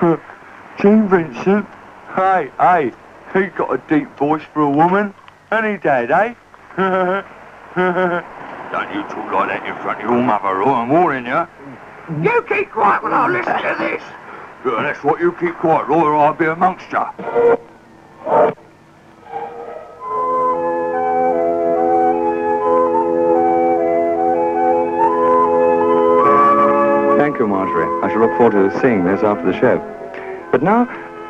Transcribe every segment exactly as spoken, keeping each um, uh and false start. Mm. Gene Vincent, hey, hey, he got a deep voice for a woman, and he did, eh? Don't you talk like that in front of your mother, or I'm warning you. You keep quiet when I listen to this. Yeah, that's what, you keep quiet, or I'll be amongst you. Thank you, Marjorie. I shall look forward to seeing this after the show. But now,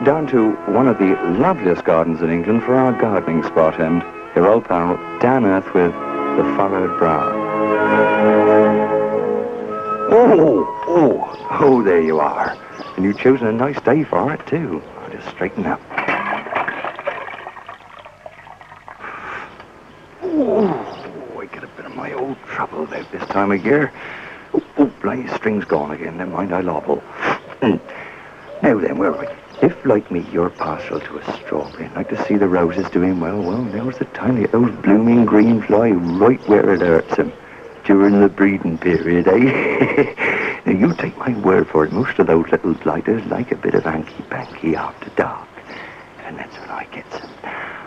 down to one of the loveliest gardens in England for our gardening spot, and your old pal, Dan Earthwith, The Furrowed Brow. Oh, oh, oh, there you are. And you've chosen a nice day for it, too. I'll just straighten up. Oh, I get a bit of my old trouble about this time of year. Oh, oh, blind string's gone again. Never mind, I lobble. Mm. Now then, where are we? If, like me, you're partial to a strawberry and like to see the roses doing well, well, now's the time the old blooming green fly right where it hurts them during the breeding period, eh? Now, you take my word for it, most of those little blighters like a bit of hanky-panky after dark. And that's what I get them.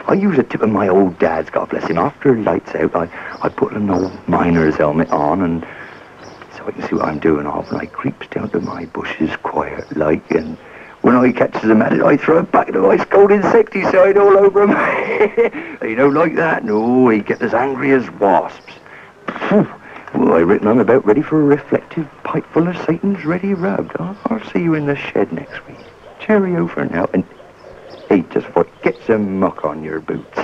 I use a tip of my old dad's, God bless him. After lights out, I, I put an old miner's helmet on and... so I can see what I'm doing off, and I creeps down to my bushes quiet like, and when I catches them at it, I throw a bucket of ice cold insecticide all over them. They don't like that, no, they get as angry as wasps. Well, I written on about ready for a reflective pipe full of Satan's ready rubbed. I'll, I'll see you in the shed next week. Cheerio for now, and hey, just for it, get some muck on your boots.